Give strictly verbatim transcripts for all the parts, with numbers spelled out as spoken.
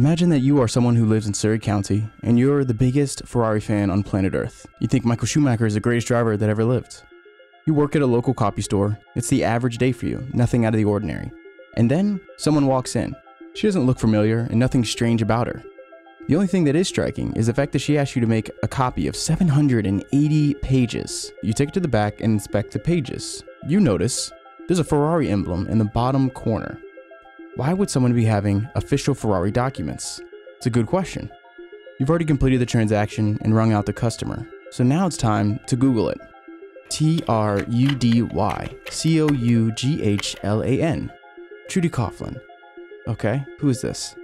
Imagine that you are someone who lives in Surrey County and you're the biggest Ferrari fan on planet Earth. You think Michael Schumacher is the greatest driver that ever lived. You work at a local copy store. It's the average day for you, nothing out of the ordinary. And then someone walks in. She doesn't look familiar and nothing strange about her. The only thing that is striking is the fact that she asked you to make a copy of seven hundred eighty pages. You take it to the back and inspect the pages. You notice there's a Ferrari emblem in the bottom corner. Why would someone be having official Ferrari documents? It's a good question. You've already completed the transaction and wrung out the customer, so now it's time to Google it. T R U D Y C O U G H L A N. Trudy Coughlan. Okay, who is this?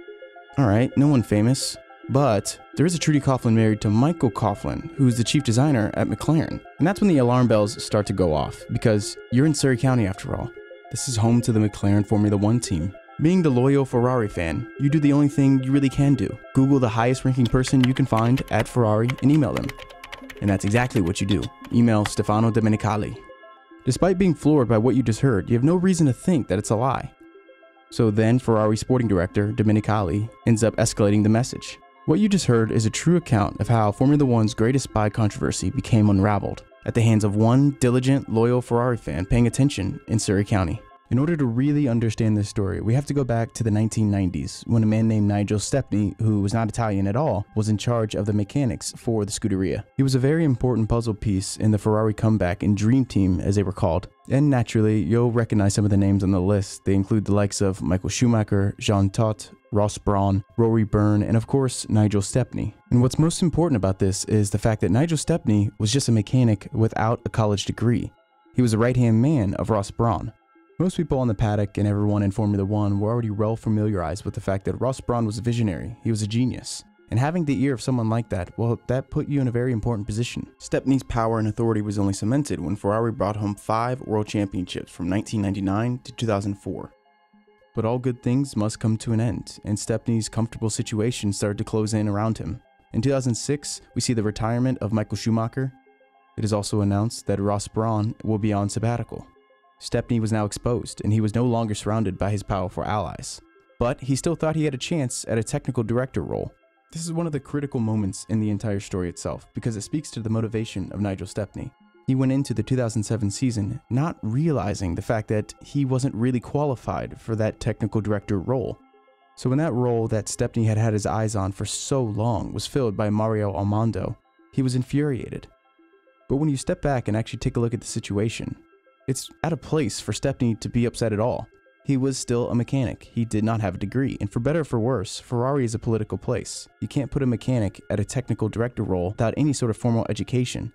Alright, no one famous. But there is a Trudy Coughlan married to Michael Coughlan, who is the chief designer at McLaren. And that's when the alarm bells start to go off, because you're in Surrey County after all. This is home to the McLaren Formula one team. Being the loyal Ferrari fan, you do the only thing you really can do. Google the highest ranking person you can find at Ferrari and email them. And that's exactly what you do. Email Stefano Domenicali. Despite being floored by what you just heard, you have no reason to think that it's a lie. So then Ferrari sporting director Domenicali ends up escalating the message. What you just heard is a true account of how Formula one's greatest spy controversy became unraveled at the hands of one diligent, loyal Ferrari fan paying attention in Surrey County. In order to really understand this story, we have to go back to the nineteen nineties when a man named Nigel Stepney, who was not Italian at all, was in charge of the mechanics for the Scuderia. He was a very important puzzle piece in the Ferrari comeback and Dream Team, as they were called. And naturally, you'll recognize some of the names on the list. They include the likes of Michael Schumacher, Jean Todt, Ross Brawn, Rory Byrne, and of course, Nigel Stepney. And what's most important about this is the fact that Nigel Stepney was just a mechanic without a college degree. He was a right-hand man of Ross Brawn. Most people on the paddock and everyone in Formula one were already well familiarized with the fact that Ross Brawn was a visionary. He was a genius. And having the ear of someone like that, well, that put you in a very important position. Stepney's power and authority was only cemented when Ferrari brought home five world championships from nineteen ninety-nine to two thousand four. But all good things must come to an end, and Stepney's comfortable situation started to close in around him. In two thousand six, we see the retirement of Michael Schumacher. It is also announced that Ross Brawn will be on sabbatical. Stepney was now exposed, and he was no longer surrounded by his powerful allies. But he still thought he had a chance at a technical director role. This is one of the critical moments in the entire story itself, because it speaks to the motivation of Nigel Stepney. He went into the two thousand seven season not realizing the fact that he wasn't really qualified for that technical director role. So when that role that Stepney had had his eyes on for so long was filled by Mario Almondo, he was infuriated. But when you step back and actually take a look at the situation, it's out of place for Stepney to be upset at all. He was still a mechanic. He did not have a degree, and for better or for worse, Ferrari is a political place. You can't put a mechanic at a technical director role without any sort of formal education.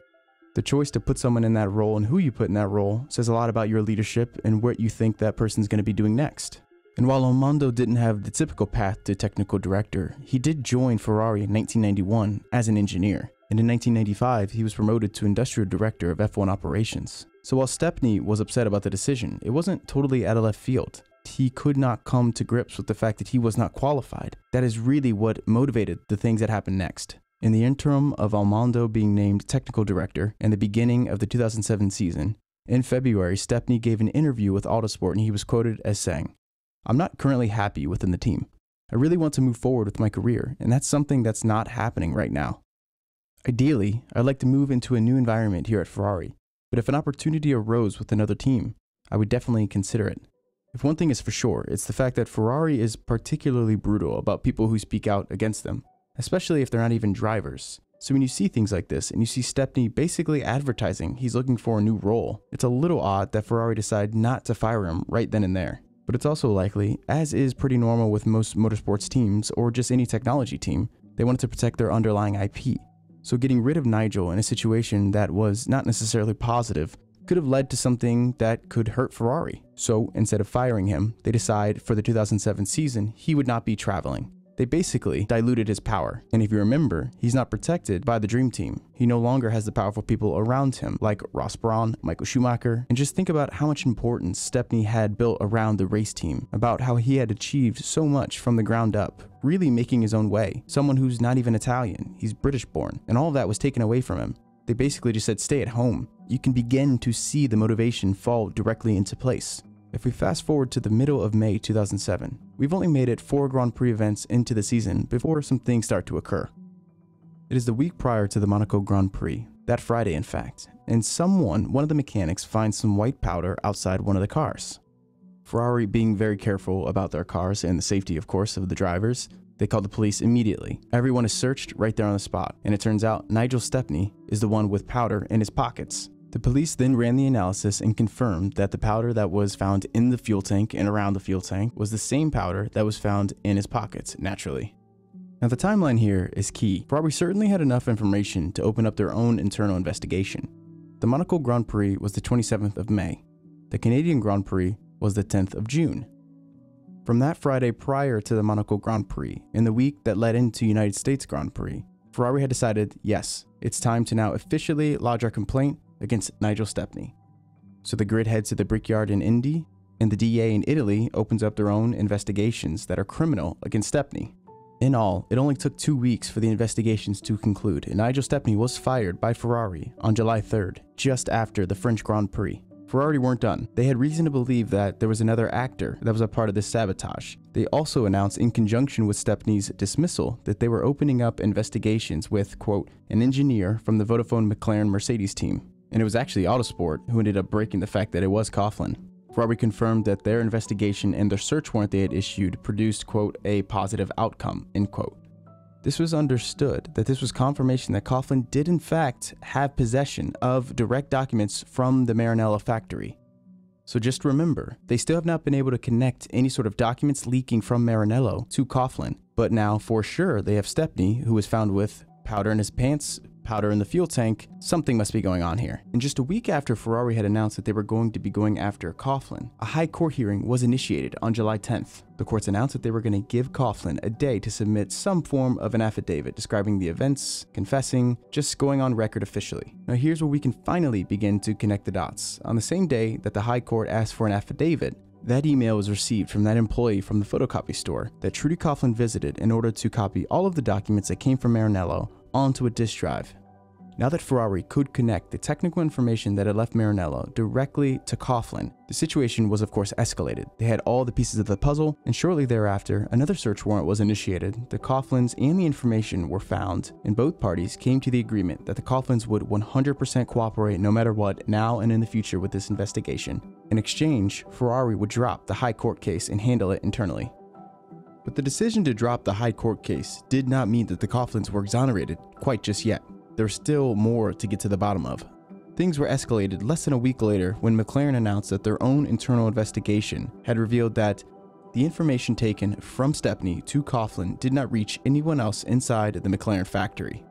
The choice to put someone in that role and who you put in that role says a lot about your leadership and what you think that person's going to be doing next. And while Almondo didn't have the typical path to technical director, he did join Ferrari in nineteen ninety-one as an engineer. And in nineteen ninety-five, he was promoted to industrial director of F one operations. So while Stepney was upset about the decision, it wasn't totally out of left field. He could not come to grips with the fact that he was not qualified. That is really what motivated the things that happened next. In the interim of Almondo being named technical director and the beginning of the two thousand seven season, in February, Stepney gave an interview with Autosport and he was quoted as saying, "I'm not currently happy within the team. I really want to move forward with my career, and that's something that's not happening right now. Ideally, I'd like to move into a new environment here at Ferrari. But if an opportunity arose with another team, I would definitely consider it. If one thing is for sure, it's the fact that Ferrari is particularly brutal about people who speak out against them, especially if they're not even drivers. So when you see things like this and you see Stepney basically advertising he's looking for a new role, it's a little odd that Ferrari decided not to fire him right then and there. But it's also likely, as is pretty normal with most motorsports teams or just any technology team, they wanted to protect their underlying I P. So getting rid of Nigel in a situation that was not necessarily positive could have led to something that could hurt Ferrari. So instead of firing him, they decide for the two thousand seven season, he would not be traveling. They basically diluted his power. And if you remember, he's not protected by the Dream Team. He no longer has the powerful people around him like Ross Brawn, Michael Schumacher, and just think about how much importance Stepney had built around the race team, about how he had achieved so much from the ground up, really making his own way. Someone who's not even Italian, he's British born, and all of that was taken away from him. They basically just said, stay at home. You can begin to see the motivation fall directly into place. If we fast forward to the middle of May two thousand seven, we've only made it four Grand Prix events into the season before some things start to occur. It is the week prior to the Monaco Grand Prix, that Friday in fact, and someone, one of the mechanics, finds some white powder outside one of the cars. Ferrari, being very careful about their cars and the safety, of course, of the drivers, they call the police immediately. Everyone is searched right there on the spot, and it turns out Nigel Stepney is the one with powder in his pockets. The police then ran the analysis and confirmed that the powder that was found in the fuel tank and around the fuel tank was the same powder that was found in his pockets, naturally. Now the timeline here is key. Ferrari certainly had enough information to open up their own internal investigation. The Monaco Grand Prix was the twenty-seventh of May. The Canadian Grand Prix was the tenth of June. From that Friday prior to the Monaco Grand Prix, in the week that led into United States Grand Prix, Ferrari had decided, yes, it's time to now officially lodge our complaint against Nigel Stepney. So the grid heads to the Brickyard in Indy, and the D E A in Italy opens up their own investigations that are criminal against Stepney. In all, it only took two weeks for the investigations to conclude, and Nigel Stepney was fired by Ferrari on July third, just after the French Grand Prix. Ferrari weren't done. They had reason to believe that there was another actor that was a part of this sabotage. They also announced in conjunction with Stepney's dismissal that they were opening up investigations with, quote, an engineer from the Vodafone McLaren Mercedes team. And it was actually Autosport who ended up breaking the fact that it was Coughlan. Ferrari confirmed that their investigation and their search warrant they had issued produced, quote, a positive outcome, end quote. This was understood that this was confirmation that Coughlan did in fact have possession of direct documents from the Maranello factory. So just remember, they still have not been able to connect any sort of documents leaking from Maranello to Coughlan, but now for sure they have Stepney, who was found with powder in his pants, powder in the fuel tank. Something must be going on here. And just a week after Ferrari had announced that they were going to be going after Coughlan, a high court hearing was initiated on July tenth. The courts announced that they were going to give Coughlan a day to submit some form of an affidavit describing the events, confessing, just going on record officially. Now here's where we can finally begin to connect the dots. On the same day that the high court asked for an affidavit, that email was received from that employee from the photocopy store that Trudy Coughlan visited in order to copy all of the documents that came from Maranello onto a disk drive. Now that Ferrari could connect the technical information that had left Maranello directly to Coughlan, the situation was of course escalated. They had all the pieces of the puzzle, and shortly thereafter, another search warrant was initiated. The Coughlans and the information were found, and both parties came to the agreement that the Coughlans would one hundred percent cooperate no matter what, now and in the future, with this investigation. In exchange, Ferrari would drop the high court case and handle it internally. But the decision to drop the high court case did not mean that the Coughlans were exonerated quite just yet. There's still more to get to the bottom of. Things were escalated less than a week later when McLaren announced that their own internal investigation had revealed that the information taken from Stepney to Coughlan did not reach anyone else inside the McLaren factory.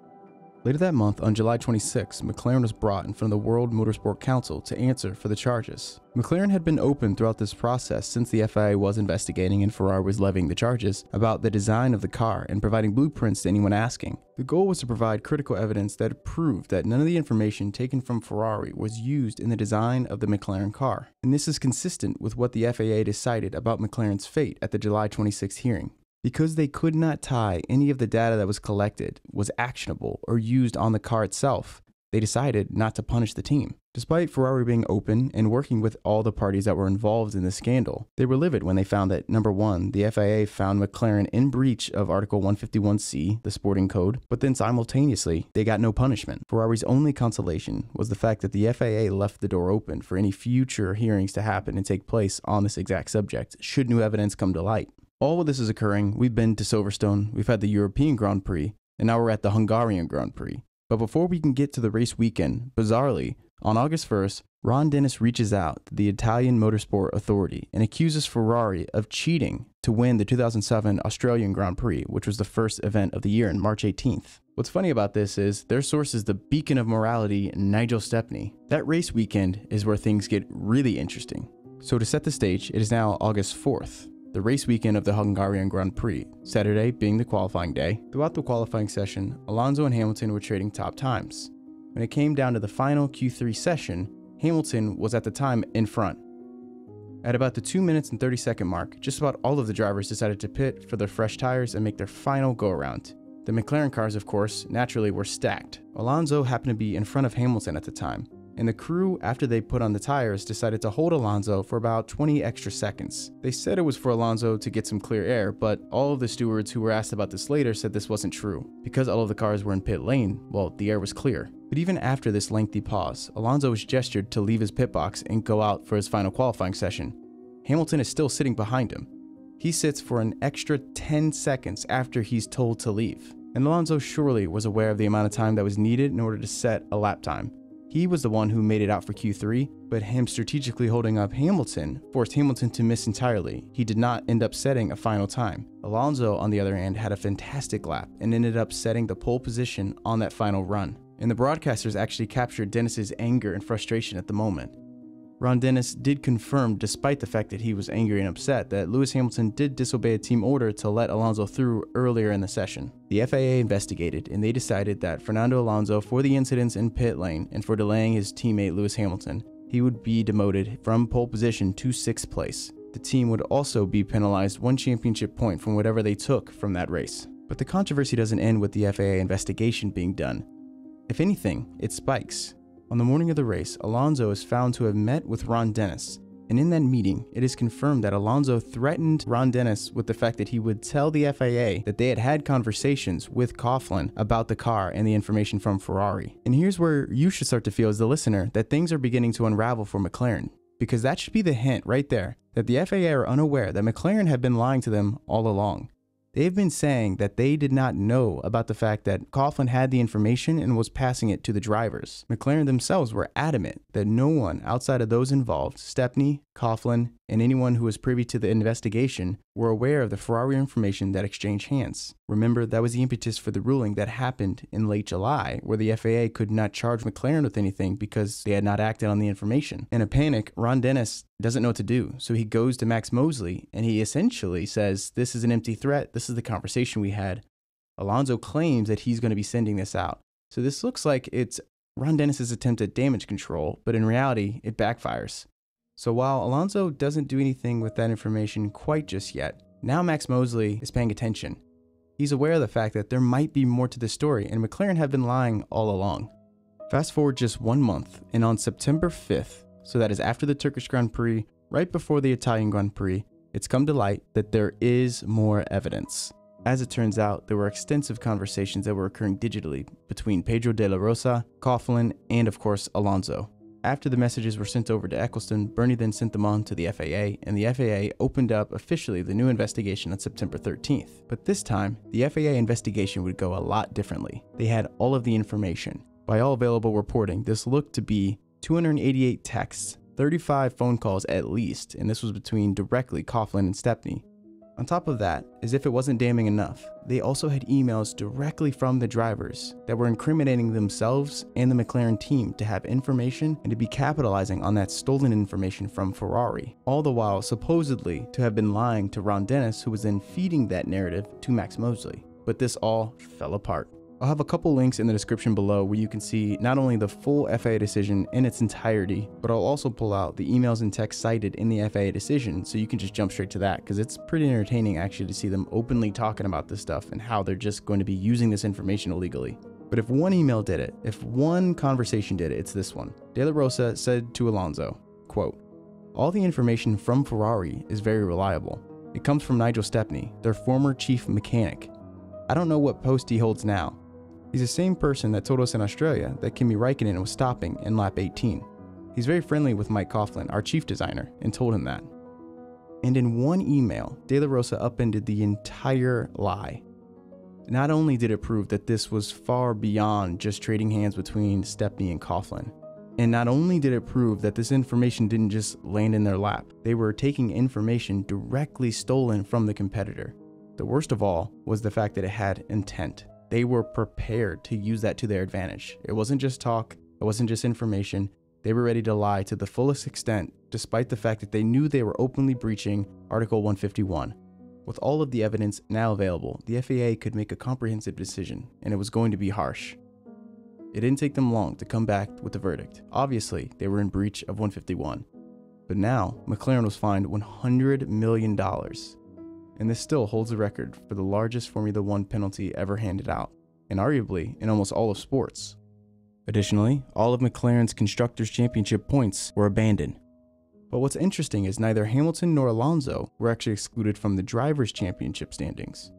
Later that month, on July twenty-sixth, McLaren was brought in front of the World Motorsport Council to answer for the charges. McLaren had been open throughout this process, since the F I A was investigating and Ferrari was levying the charges, about the design of the car and providing blueprints to anyone asking. The goal was to provide critical evidence that proved that none of the information taken from Ferrari was used in the design of the McLaren car. And this is consistent with what the F I A decided about McLaren's fate at the July twenty-sixth hearing. Because they could not tie any of the data that was collected, was actionable, or used on the car itself, they decided not to punish the team. Despite Ferrari being open and working with all the parties that were involved in the scandal, they were livid when they found that, number one, the F I A found McLaren in breach of Article one fifty-one C, the sporting code, but then simultaneously, they got no punishment. Ferrari's only consolation was the fact that the F I A left the door open for any future hearings to happen and take place on this exact subject, should new evidence come to light. All of this is occurring. We've been to Silverstone, we've had the European Grand Prix, and now we're at the Hungarian Grand Prix. But before we can get to the race weekend, bizarrely, on August first, Ron Dennis reaches out to the Italian Motorsport Authority and accuses Ferrari of cheating to win the two thousand seven Australian Grand Prix, which was the first event of the year on March eighteenth. What's funny about this is their source is the beacon of morality, Nigel Stepney. That race weekend is where things get really interesting. So to set the stage, it is now August fourth. The race weekend of the Hungarian Grand Prix, Saturday being the qualifying day. Throughout the qualifying session, Alonso and Hamilton were trading top times. When it came down to the final Q three session, Hamilton was at the time in front. At about the two minutes and thirty second mark, just about all of the drivers decided to pit for their fresh tires and make their final go around. The McLaren cars, of course, naturally were stacked. Alonso happened to be in front of Hamilton at the time, and the crew, after they put on the tires, decided to hold Alonso for about twenty extra seconds. They said it was for Alonso to get some clear air, but all of the stewards who were asked about this later said this wasn't true, because all of the cars were in pit lane, well, the air was clear. But even after this lengthy pause, Alonso was gestured to leave his pit box and go out for his final qualifying session. Hamilton is still sitting behind him. He sits for an extra ten seconds after he's told to leave. And Alonso surely was aware of the amount of time that was needed in order to set a lap time. He was the one who made it out for Q three, but him strategically holding up Hamilton forced Hamilton to miss entirely. He did not end up setting a final time. Alonso, on the other hand, had a fantastic lap and ended up setting the pole position on that final run. And the broadcasters actually captured Dennis's anger and frustration at the moment. Ron Dennis did confirm, despite the fact that he was angry and upset, that Lewis Hamilton did disobey a team order to let Alonso through earlier in the session. The F I A investigated, and they decided that Fernando Alonso, for the incidents in pit lane and for delaying his teammate Lewis Hamilton, he would be demoted from pole position to sixth place. The team would also be penalized one championship point from whatever they took from that race. But the controversy doesn't end with the F I A investigation being done. If anything, it spikes. On the morning of the race, Alonso is found to have met with Ron Dennis, and in that meeting, it is confirmed that Alonso threatened Ron Dennis with the fact that he would tell the F I A that they had had conversations with Coughlan about the car and the information from Ferrari. And here's where you should start to feel as the listener that things are beginning to unravel for McLaren, because that should be the hint right there that the F I A are unaware that McLaren have been lying to them all along. They've been saying that they did not know about the fact that Coughlan had the information and was passing it to the drivers. McLaren themselves were adamant that no one outside of those involved, Stepney, Coughlan, and anyone who was privy to the investigation, were aware of the Ferrari information that exchanged hands. Remember, that was the impetus for the ruling that happened in late July, where the F I A could not charge McLaren with anything because they had not acted on the information. In a panic, Ron Dennis doesn't know what to do, so he goes to Max Mosley, and he essentially says, this is an empty threat, this is the conversation we had. Alonso claims that he's going to be sending this out. So this looks like it's Ron Dennis's attempt at damage control, but in reality, it backfires. So while Alonso doesn't do anything with that information quite just yet, now Max Mosley is paying attention. He's aware of the fact that there might be more to this story, and McLaren have been lying all along. Fast forward just one month, and on September fifth, so that is after the Turkish Grand Prix, right before the Italian Grand Prix, it's come to light that there is more evidence. As it turns out, there were extensive conversations that were occurring digitally between Pedro de la Rosa, Coughlan, and of course, Alonso. After the messages were sent over to Eccleston, Bernie then sent them on to the F A A, and the F A A opened up officially the new investigation on September thirteenth. But this time, the F A A investigation would go a lot differently. They had all of the information. By all available reporting, this looked to be two hundred eighty-eight texts, thirty-five phone calls at least, and this was between directly Coughlan and Stepney. On top of that, as if it wasn't damning enough, they also had emails directly from the drivers that were incriminating themselves and the McLaren team to have information and to be capitalizing on that stolen information from Ferrari, all the while supposedly to have been lying to Ron Dennis, who was then feeding that narrative to Max Mosley. But this all fell apart. I'll have a couple links in the description below where you can see not only the full F I A decision in its entirety, but I'll also pull out the emails and texts cited in the F I A decision, so you can just jump straight to that, because it's pretty entertaining actually to see them openly talking about this stuff and how they're just going to be using this information illegally. But if one email did it, if one conversation did it, it's this one. De La Rosa said to Alonso, quote, "All the information from Ferrari is very reliable. It comes from Nigel Stepney, their former chief mechanic. I don't know what post he holds now. He's the same person that told us in Australia that Kimi Räikkönen was stopping in lap eighteen. He's very friendly with Mike Coughlan, our chief designer, and told him that." And in one email, De La Rosa upended the entire lie. Not only did it prove that this was far beyond just trading hands between Stepney and Coughlan, and not only did it prove that this information didn't just land in their lap, they were taking information directly stolen from the competitor. The worst of all was the fact that it had intent. They were prepared to use that to their advantage. It wasn't just talk, it wasn't just information. They were ready to lie to the fullest extent, despite the fact that they knew they were openly breaching Article one fifty-one. With all of the evidence now available, the F I A could make a comprehensive decision, and it was going to be harsh. It didn't take them long to come back with the verdict. Obviously, they were in breach of one fifty-one. But now, McLaren was fined one hundred million dollars. And this still holds the record for the largest Formula One penalty ever handed out, and arguably in almost all of sports. Additionally, all of McLaren's Constructors' Championship points were abandoned. But what's interesting is neither Hamilton nor Alonso were actually excluded from the Drivers' Championship standings.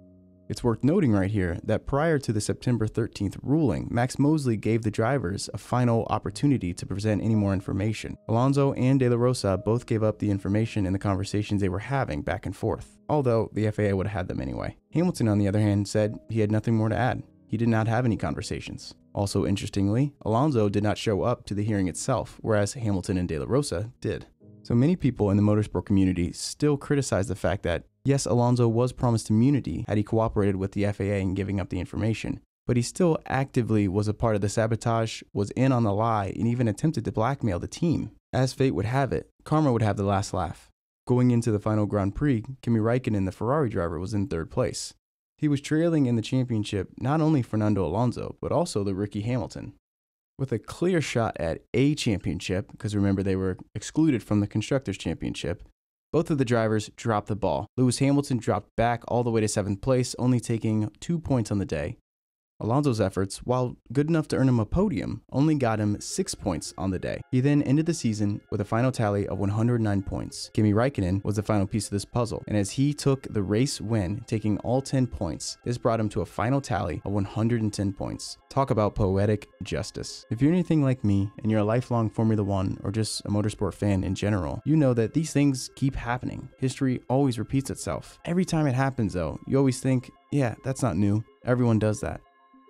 It's worth noting right here that prior to the September thirteenth ruling, Max Mosley gave the drivers a final opportunity to present any more information. Alonso and De La Rosa both gave up the information in the conversations they were having back and forth, although the F I A would have had them anyway. Hamilton, on the other hand, said he had nothing more to add. He did not have any conversations. Also interestingly, Alonso did not show up to the hearing itself, whereas Hamilton and De La Rosa did. So many people in the motorsport community still criticize the fact that, yes, Alonso was promised immunity had he cooperated with the F I A in giving up the information, but he still actively was a part of the sabotage, was in on the lie, and even attempted to blackmail the team. As fate would have it, karma would have the last laugh. Going into the final Grand Prix, Kimi Räikkönen, the Ferrari driver, was in third place. He was trailing in the championship not only Fernando Alonso, but also the Ricky Hamilton, with a clear shot at a championship, because remember they were excluded from the Constructors' Championship. Both of the drivers dropped the ball. Lewis Hamilton dropped back all the way to seventh place, only taking two points on the day. Alonso's efforts, while good enough to earn him a podium, only got him six points on the day. He then ended the season with a final tally of one hundred nine points. Kimi Räikkönen was the final piece of this puzzle, and as he took the race win, taking all ten points, this brought him to a final tally of one hundred ten points. Talk about poetic justice. If you're anything like me, and you're a lifelong Formula One or just a motorsport fan in general, you know that these things keep happening. History always repeats itself. Every time it happens though, you always think, yeah, that's not new. Everyone does that.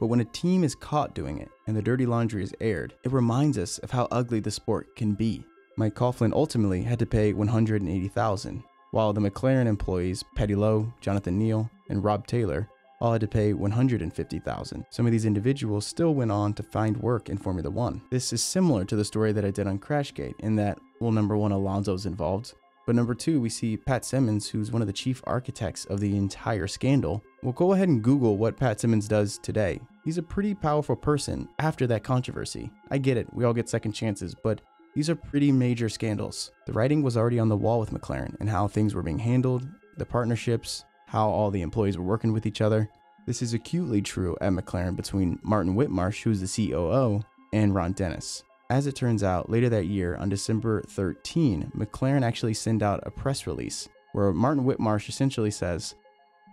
But when a team is caught doing it and the dirty laundry is aired, it reminds us of how ugly the sport can be. Mike Coughlan ultimately had to pay one hundred eighty thousand dollars, while the McLaren employees Paddy Lowe, Jonathan Neal, and Rob Taylor all had to pay one hundred fifty thousand dollars. Some of these individuals still went on to find work in Formula One. This is similar to the story that I did on Crashgate in that, well, number one, Alonso's involved. But number two, we see Pat Simmons, who's one of the chief architects of the entire scandal. Well, go ahead and Google what Pat Simmons does today. He's a pretty powerful person after that controversy. I get it, we all get second chances, but these are pretty major scandals. The writing was already on the wall with McLaren and how things were being handled, the partnerships, how all the employees were working with each other. This is acutely true at McLaren between Martin Whitmarsh, who's the C O O, and Ron Dennis. As it turns out, later that year, on December thirteenth, McLaren actually sent out a press release where Martin Whitmarsh essentially says,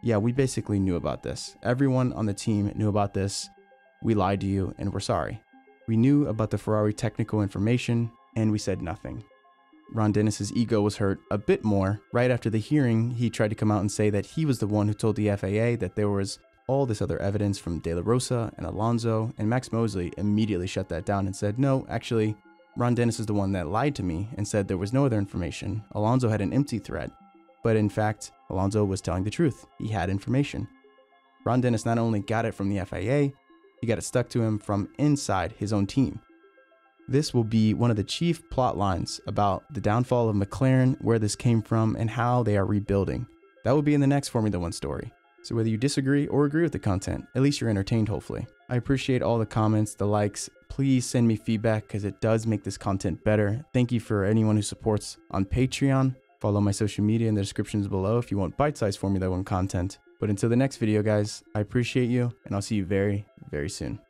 yeah, we basically knew about this. Everyone on the team knew about this. We lied to you and we're sorry. We knew about the Ferrari technical information and we said nothing. Ron Dennis's ego was hurt a bit more. Right after the hearing, he tried to come out and say that he was the one who told the F I A that there was all this other evidence from De La Rosa and Alonso, and Max Mosley immediately shut that down and said, no, actually, Ron Dennis is the one that lied to me and said there was no other information. Alonso had an empty threat, but in fact, Alonso was telling the truth. He had information. Ron Dennis not only got it from the F I A, he got it stuck to him from inside his own team. This will be one of the chief plot lines about the downfall of McLaren, where this came from, and how they are rebuilding. That will be in the next Formula One story. So whether you disagree or agree with the content, at least you're entertained, hopefully. I appreciate all the comments, the likes. Please send me feedback because it does make this content better. Thank you for anyone who supports on Patreon. Follow my social media in the descriptions below if you want bite-sized Formula One content. But until the next video, guys, I appreciate you, and I'll see you very, very soon.